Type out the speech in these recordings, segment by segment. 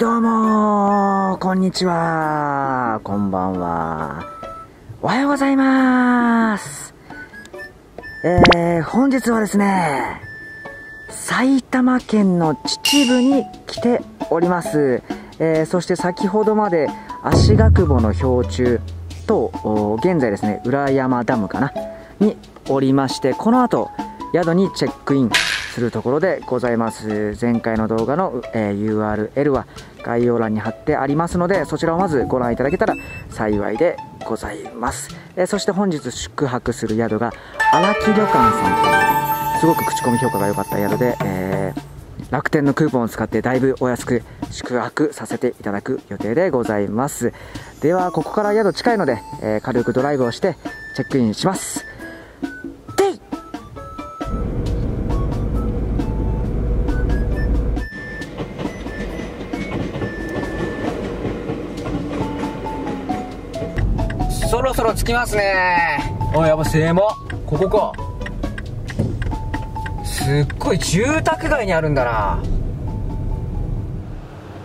どうもこんにちは、こんばんは、おはようございます。本日はですね、埼玉県の秩父に来ております。そして先ほどまで足ヶ窪の氷柱と現在ですね、裏山ダムかなにおりまして、この後宿にチェックインするところでございます。前回の動画の、URL は概要欄に貼ってありますので、そちらをまずご覧いただけたら幸いでございます。そして本日宿泊する宿が荒木旅館さんという、すごく口コミ評価が良かった宿で、楽天のクーポンを使ってだいぶお安く宿泊させていただく予定でございます。ではここから宿近いので、軽くドライブをしてチェックインします。そろそろ着きますね。あ、やば、正門ここか。すっごい住宅街にあるんだな。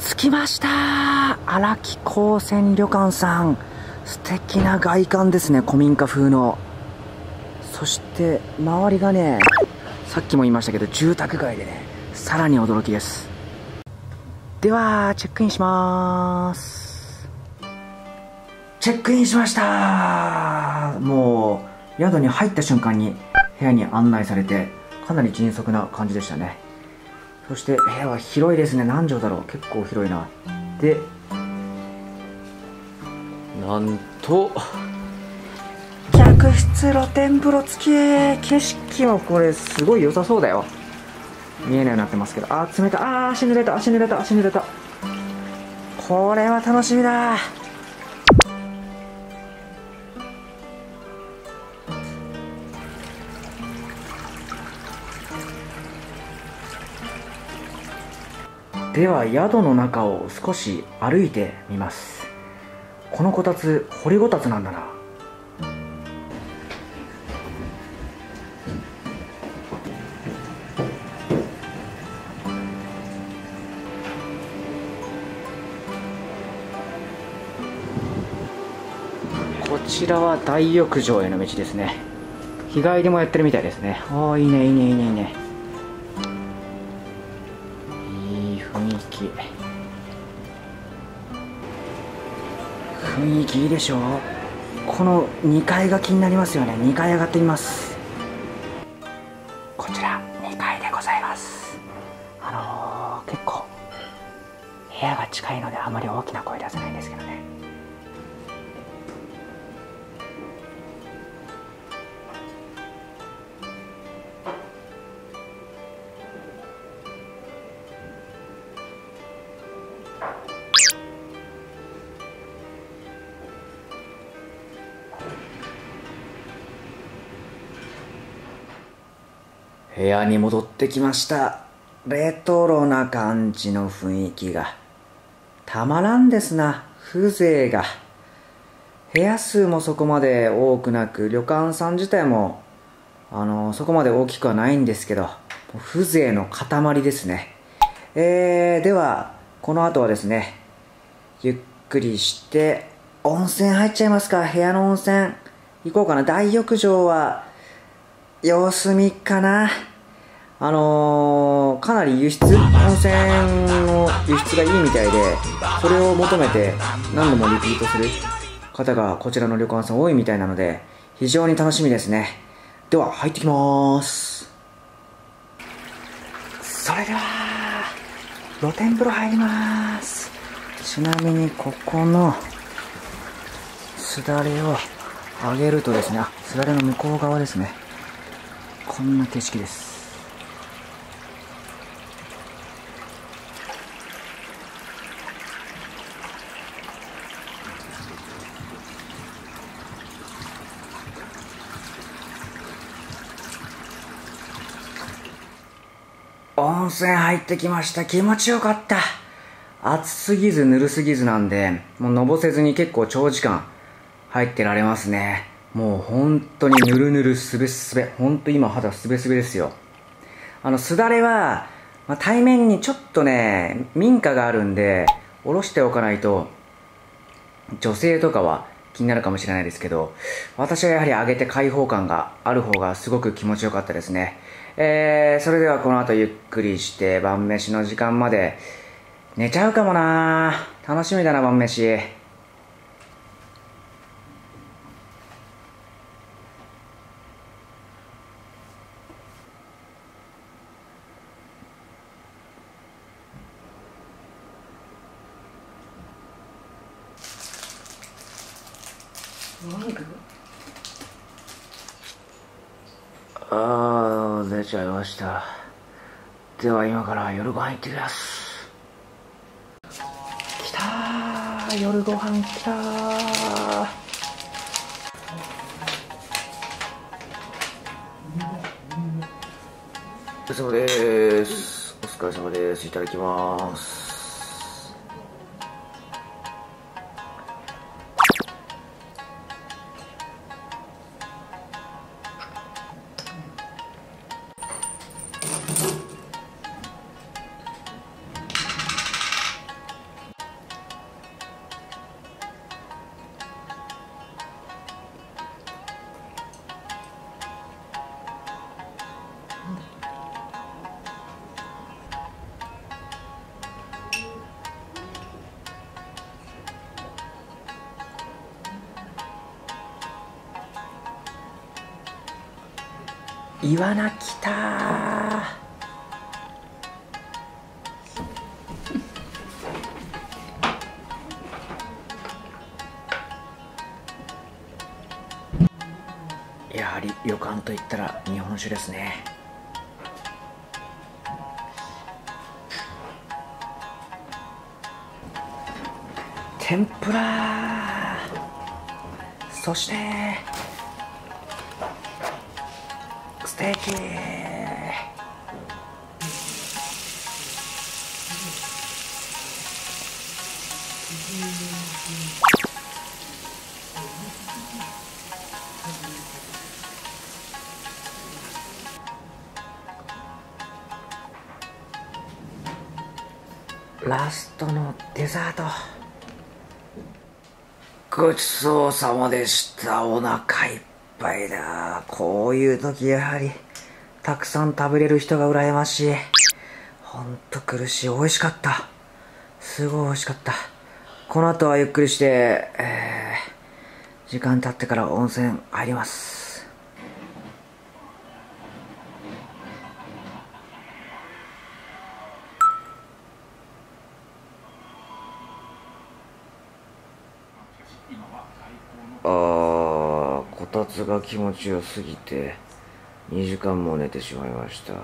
着きました、荒木高専旅館さん。素敵な外観ですね、古民家風の。そして周りがね、さっきも言いましたけど住宅街でね、さらに驚きです。ではチェックインします。チェックインしました。もう宿に入った瞬間に部屋に案内されて、かなり迅速な感じでしたね。そして部屋は広いですね。何畳だろう、結構広いな。でなんと客室露天風呂付き。景色もこれすごい良さそうだよ。見えないようになってますけど、あー冷たい、あー足濡れた、足濡れた、足濡れた。これは楽しみだ。では宿の中を少し歩いてみます。このこたつ、掘りごたつなんだな。こちらは大浴場への道ですね。日帰りもやってるみたいですね。ああ、いいねいいねいいねいいね、雰囲気いいでしょう。この2階が気になりますよね。2階上がってみます。こちら2階でございます。結構部屋が近いのであまり大きな声出せないんですけどね。部屋に戻ってきました。レトロな感じの雰囲気がたまらんですな。風情が。部屋数もそこまで多くなく、旅館さん自体もそこまで大きくはないんですけど、風情の塊ですね。ではこの後はですね、ゆっくりして温泉入っちゃいますか。部屋の温泉行こうかな。大浴場は様子見かな。かなり温泉の輸出がいいみたいで、それを求めて何度もリピートする方がこちらの旅館さん多いみたいなので、非常に楽しみですね。では入ってきます。それでは露天風呂入ります。ちなみにここのすだれを上げるとですね、あ、すだれの向こう側ですね、こんな景色です。温泉入ってきました。気持ちよかった。暑すぎずぬるすぎずなんで、もうのぼせずに結構長時間入ってられますね。もう本当にぬるぬるすべすべ、本当今肌すべすべですよ。すだれは、対面にちょっとね民家があるんで、下ろしておかないと、女性とかは気になるかもしれないですけど、私はやはり上げて開放感がある方がすごく気持ちよかったですね。それではこの後ゆっくりして晩飯の時間まで寝ちゃうかもな。楽しみだな晩飯。あー、出ちゃいました。では今から夜ご飯行ってきます。きたー、夜ご飯きたー。お疲れ様でーす。お疲れ様です。いただきまーす。イワナ来たー。やはり旅館といったら日本酒ですね。天ぷら、そしてステーキ。ラストのデザート。ごちそうさまでした。お腹いっぱい。こういう時やはりたくさん食べれる人が羨ましい。ほんと苦しい。美味しかった。すごい美味しかった。この後はゆっくりして、時間経ってから温泉入ります。こたつが気持ちよすぎて2時間も寝てしまいました。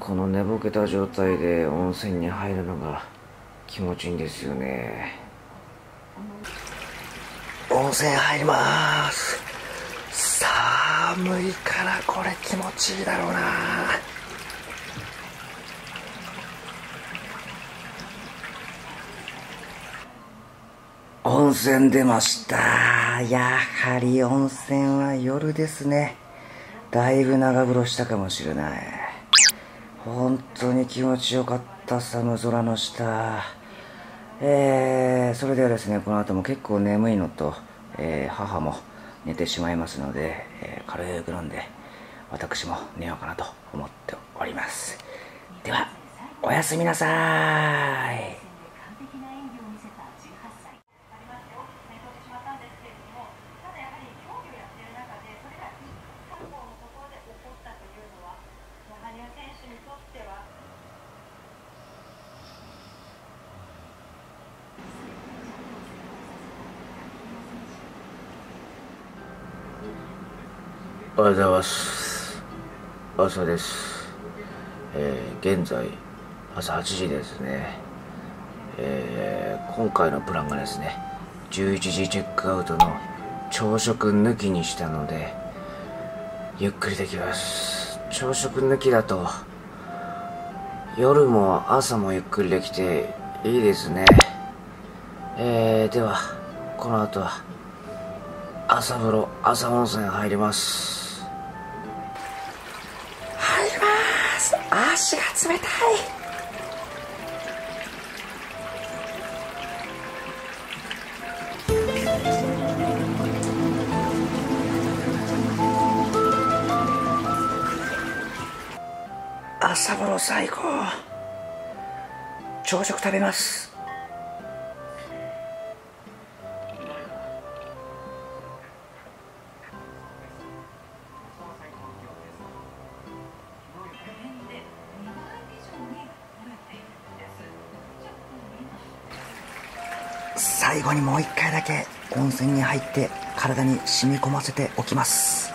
この寝ぼけた状態で温泉に入るのが気持ちいいんですよね。温泉入りまーす。寒いからこれ気持ちいいだろうな。温泉出ました。やはり温泉は夜ですね。だいぶ長風呂したかもしれない。本当に気持ちよかった寒空の下。それではですね、この後も結構眠いのと、母も寝てしまいますので、軽く飲んで私も寝ようかなと思っております。ではおやすみなさーい。おはようございます。お疲れ様です。現在朝8時ですね。今回のプランがですね、11時チェックアウトの朝食抜きにしたのでゆっくりできます。朝食抜きだと夜も朝もゆっくりできていいですね。ではこの後は朝風呂、朝温泉入ります。足が冷たい。あ、サボロ最高。朝食食べます。最後にもう一回だけ温泉に入って体に染み込ませておきます。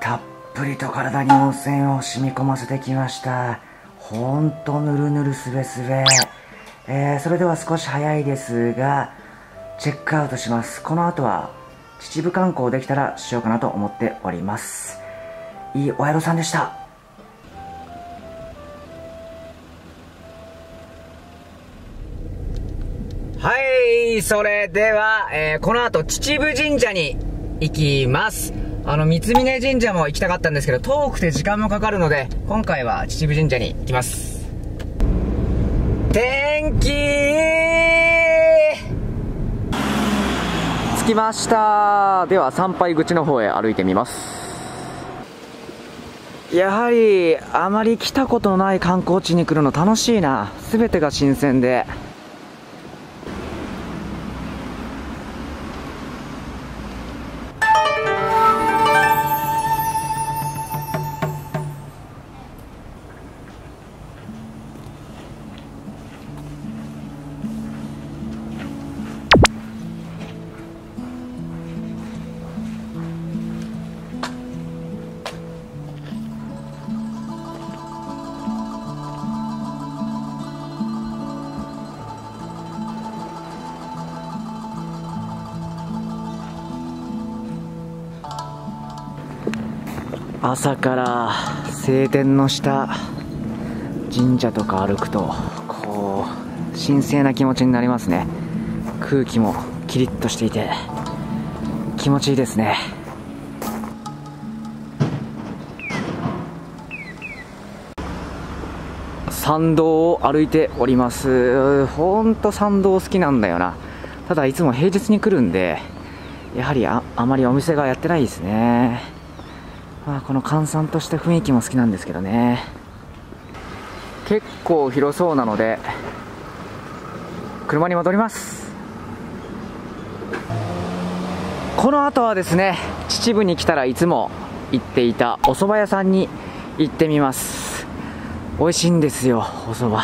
たっぷりと体に温泉を染み込ませてきました。ほんとぬるぬるすべすべ、それでは少し早いですがチェックアウトします。この後は秩父観光できたらしようかなと思っております。いいお宿さんでした。はい、それでは、この後、秩父神社に行きます。三峯神社も行きたかったんですけど、遠くて時間もかかるので、今回は秩父神社に行きます。天気着きました。では、参拝口の方へ歩いてみます。やはり、あまり来たことのない観光地に来るの楽しいな。すべてが新鮮で。朝から晴天の下、神社とか歩くとこう神聖な気持ちになりますね。空気もキリッとしていて気持ちいいですね。参道を歩いております。ほんと参道好きなんだよな。ただいつも平日に来るんでやはり あまりお店がやってないですね。まあ、この閑散とした雰囲気も好きなんですけどね。結構広そうなので車に戻ります。この後はですね、秩父に来たらいつも行っていたお蕎麦屋さんに行ってみます。美味しいんですよ、お蕎麦。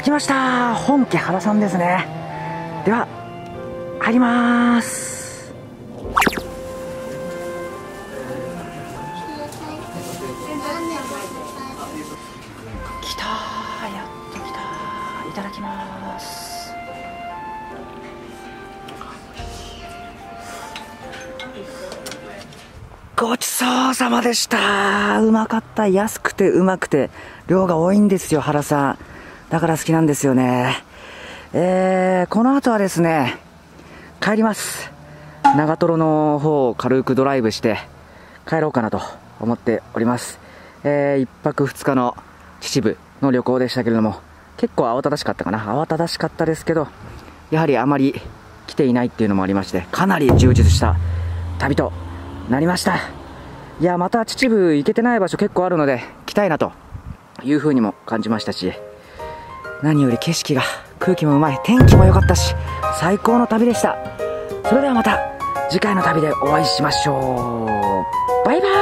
着きました。本家原さんですね。では入ります。来たー、やっと来たー。いただきます。ごちそうさまでした。うまかった。安くてうまくて量が多いんですよ、原さん。だから好きなんですよね。この後はですね、帰ります。長瀞の方を軽くドライブして帰ろうかなと思っております。1泊2日の秩父の旅行でしたけれども、結構慌ただしかったかな。慌ただしかったですけど、やはりあまり来ていないっていうのもありまして、かなり充実した旅となりました。いや、また秩父行けてない場所結構あるので、来たいなというふうにも感じましたし、何より景色が、空気もうまい、天気も良かったし、最高の旅でした。それではまた次回の旅でお会いしましょう。バイバイ。